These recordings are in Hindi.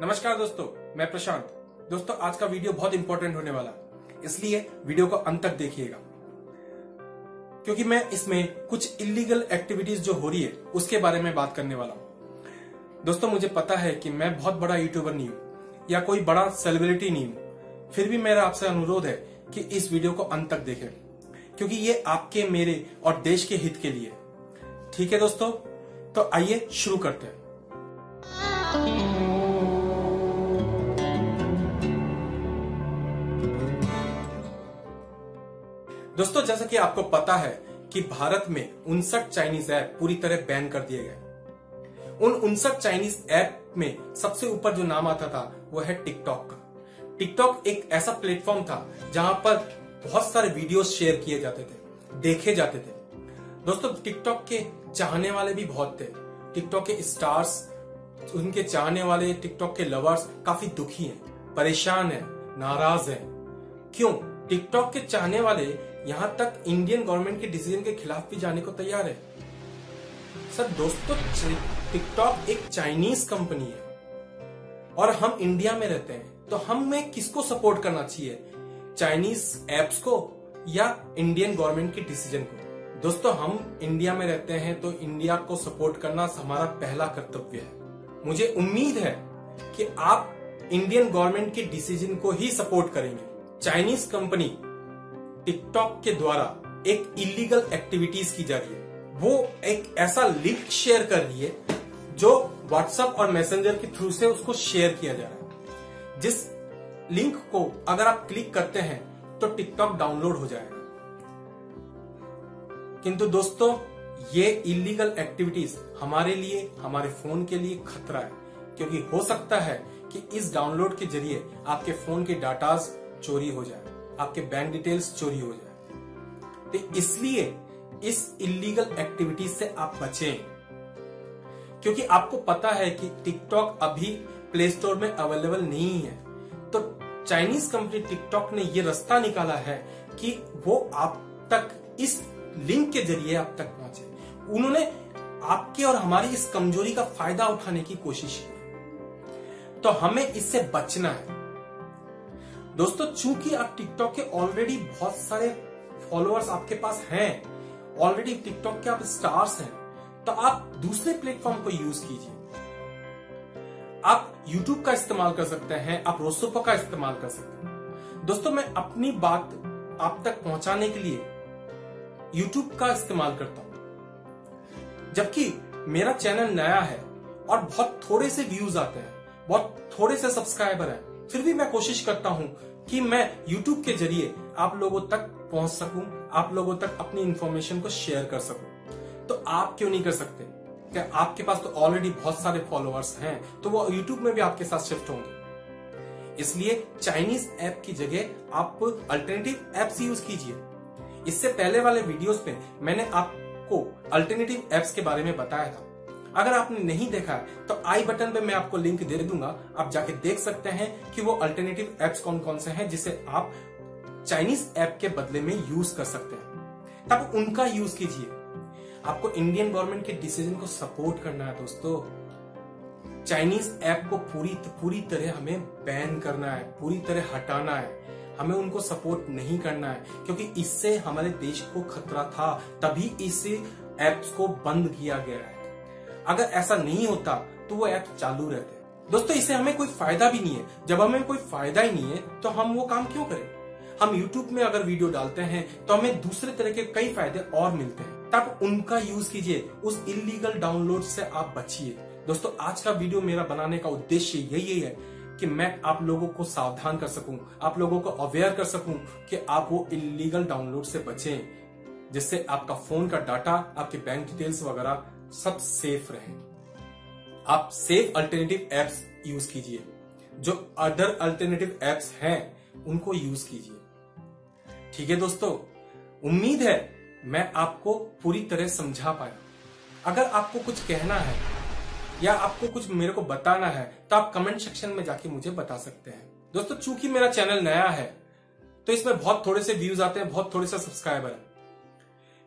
नमस्कार दोस्तों, मैं प्रशांत। दोस्तों, आज का वीडियो बहुत इंपॉर्टेंट होने वाला, इसलिए वीडियो को अंत तक देखिएगा, क्योंकि मैं इसमें कुछ इलीगल एक्टिविटीज जो हो रही है उसके बारे में बात करने वाला हूँ। दोस्तों, मुझे पता है कि मैं बहुत बड़ा यूट्यूबर नहीं हूँ या कोई बड़ा सेलिब्रिटी नहीं हूँ, फिर भी मेरा आपसे अनुरोध है कि इस वीडियो को अंत तक देखें, क्योंकि ये आपके, मेरे और देश के हित के लिए। ठीक है दोस्तों, तो आइए शुरू करते हैं। दोस्तों, जैसा कि आपको पता है कि भारत में 59 चाइनीज ऐप पूरी तरह बैन कर दिए गए। उन 59 चाइनीज ऐप में सबसे ऊपर जो नाम आता था वो है टिकटॉक का। टिकटॉक एक ऐसा प्लेटफॉर्म था जहां पर बहुत सारे वीडियोस शेयर किए जाते थे, देखे जाते थे। दोस्तों, टिकटॉक के चाहने वाले भी बहुत थे। टिकटॉक के स्टार्स, उनके चाहने वाले, टिकटॉक के लवर्स काफी दुखी हैं, परेशान हैं, नाराज हैं। क्यों? टिकटॉक के चाहने वाले यहाँ तक इंडियन गवर्नमेंट के डिसीजन के खिलाफ भी जाने को तैयार है। सर दोस्तों, टिकटॉक एक चाइनीज कंपनी है और हम इंडिया में रहते हैं, तो हमें किसको सपोर्ट करना चाहिए, चाइनीज एप्स को या इंडियन गवर्नमेंट के डिसीजन को? दोस्तों, हम इंडिया में रहते हैं तो इंडिया को सपोर्ट करना हमारा पहला कर्तव्य है। मुझे उम्मीद है कि आप इंडियन गवर्नमेंट के डिसीजन को ही सपोर्ट करेंगे। चाइनीज कंपनी टिकटॉक के द्वारा एक इलीगल एक्टिविटीज की जा रही है। वो एक ऐसा लिंक शेयर कर रही है जो व्हाट्सएप और मैसेंजर के थ्रू से उसको शेयर किया जा रहा है। जिस लिंक को अगर आप क्लिक करते हैं तो टिकटॉक डाउनलोड हो जाएगा। किंतु दोस्तों, ये इलीगल एक्टिविटीज हमारे लिए, हमारे फोन के लिए खतरा है, क्योंकि हो सकता है कि इस डाउनलोड के जरिए आपके फोन के डाटाज चोरी हो जाए, आपके बैंक डिटेल्स चोरी हो जाए। तो इसलिए इस इलीगल एक्टिविटीज से आप बचें, क्योंकि आपको पता है कि टिकटॉक अभी प्ले स्टोर में अवेलेबल नहीं है। तो चाइनीज कंपनी टिकटॉक ने ये रास्ता निकाला है कि वो आप तक इस लिंक के जरिए आप तक पहुंचे। उन्होंने आपके और हमारी इस कमजोरी का फायदा उठाने की कोशिश की, तो हमें इससे बचना है। दोस्तों, चूंकि आप टिकटॉक के ऑलरेडी बहुत सारे फॉलोअर्स आपके पास हैं, ऑलरेडी टिकटॉक के आप स्टार्स हैं, तो आप दूसरे प्लेटफॉर्म को यूज कीजिए। आप YouTube का इस्तेमाल कर सकते हैं, आप रोसोपो का इस्तेमाल कर सकते हैं। दोस्तों, मैं अपनी बात आप तक पहुंचाने के लिए YouTube का इस्तेमाल करता हूं, जबकि मेरा चैनल नया है और बहुत थोड़े से व्यूज आते हैं, बहुत थोड़े से सब्सक्राइबर हैं। फिर भी मैं कोशिश करता हूं कि मैं YouTube के जरिए आप लोगों तक पहुंच सकूं, आप लोगों तक अपनी इंफॉर्मेशन को शेयर कर सकूं। तो आप क्यों नहीं कर सकते? क्या आपके पास तो ऑलरेडी बहुत सारे फॉलोअर्स हैं, तो वो YouTube में भी आपके साथ शिफ्ट होंगे। इसलिए चाइनीज ऐप की जगह आप अल्टरनेटिव एप्स यूज कीजिए। इससे पहले वाले वीडियोस में मैंने आपको अल्टरनेटिव एप्स के बारे में बताया था। अगर आपने नहीं देखा है तो आई बटन पे मैं आपको लिंक दे दूंगा, आप जाके देख सकते हैं कि वो अल्टरनेटिव एप्स कौन कौन से हैं जिसे आप चाइनीज ऐप के बदले में यूज कर सकते हैं। तब उनका यूज कीजिए। आपको इंडियन गवर्नमेंट के डिसीजन को सपोर्ट करना है। दोस्तों, चाइनीज ऐप को पूरी तरह हमें बैन करना है, पूरी तरह हटाना है, हमें उनको सपोर्ट नहीं करना है, क्योंकि इससे हमारे देश को खतरा था, तभी इस एप्स को बंद किया गया है। अगर ऐसा नहीं होता तो वो ऐप चालू रहते। दोस्तों, इससे हमें कोई फायदा भी नहीं है। जब हमें कोई फायदा ही नहीं है तो हम वो काम क्यों करें? हम YouTube में अगर वीडियो डालते हैं तो हमें दूसरे तरह के कई फायदे और मिलते हैं, तब उनका यूज कीजिए। उस इलीगल डाउनलोड से आप बचिए। दोस्तों, आज का वीडियो मेरा बनाने का उद्देश्य यही है कि मैं आप लोगों को सावधान कर सकूं, आप लोगों को अवेयर कर सकूं कि आप वो इलीगल डाउनलोड से बचें, जिससे आपका फोन का डाटा, आपके बैंक डिटेल्स वगैरह सब सेफ रहे। आप सेफ अल्टरनेटिव एप्स यूज कीजिए। जो अदर अल्टरनेटिव एप्स हैं उनको यूज कीजिए। ठीक है दोस्तों, उम्मीद है मैं आपको पूरी तरह समझा पाया। अगर आपको कुछ कहना है या आपको कुछ मेरे को बताना है तो आप कमेंट सेक्शन में जाके मुझे बता सकते हैं। दोस्तों, चूंकि मेरा चैनल नया है तो इसमें बहुत थोड़े से व्यूज आते हैं, बहुत थोड़े से सब्सक्राइबर है,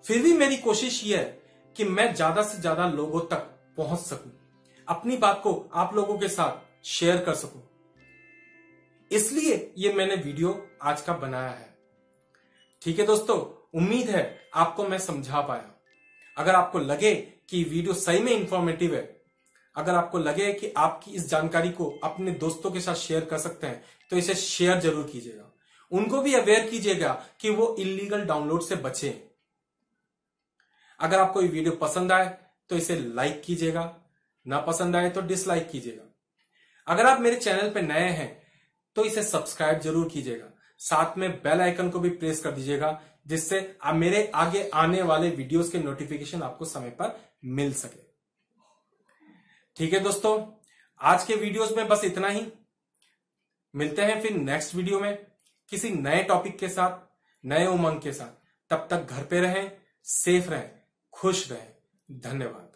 फिर भी मेरी कोशिश यह है कि मैं ज्यादा से ज्यादा लोगों तक पहुंच सकूं, अपनी बात को आप लोगों के साथ शेयर कर सकूं, इसलिए ये मैंने वीडियो आज का बनाया है। ठीक है दोस्तों, उम्मीद है आपको मैं समझा पाया। अगर आपको लगे कि वीडियो सही में इंफॉर्मेटिव है, अगर आपको लगे कि आपकी इस जानकारी को अपने दोस्तों के साथ शेयर कर सकते हैं, तो इसे शेयर जरूर कीजिएगा। उनको भी अवेयर कीजिएगा कि वो इल्लीगल डाउनलोड से बचें। अगर आपको ये वीडियो पसंद आए तो इसे लाइक कीजिएगा, ना पसंद आए तो डिसलाइक कीजिएगा। अगर आप मेरे चैनल पर नए हैं तो इसे सब्सक्राइब जरूर कीजिएगा, साथ में बेल आइकन को भी प्रेस कर दीजिएगा, जिससे आप मेरे आगे आने वाले वीडियोस के नोटिफिकेशन आपको समय पर मिल सके। ठीक है दोस्तों, आज के वीडियोस में बस इतना ही। मिलते हैं फिर नेक्स्ट वीडियो में किसी नए टॉपिक के साथ, नए उमंग के साथ। तब तक घर पे रहें, सेफ रहें, खुश रहें। धन्यवाद।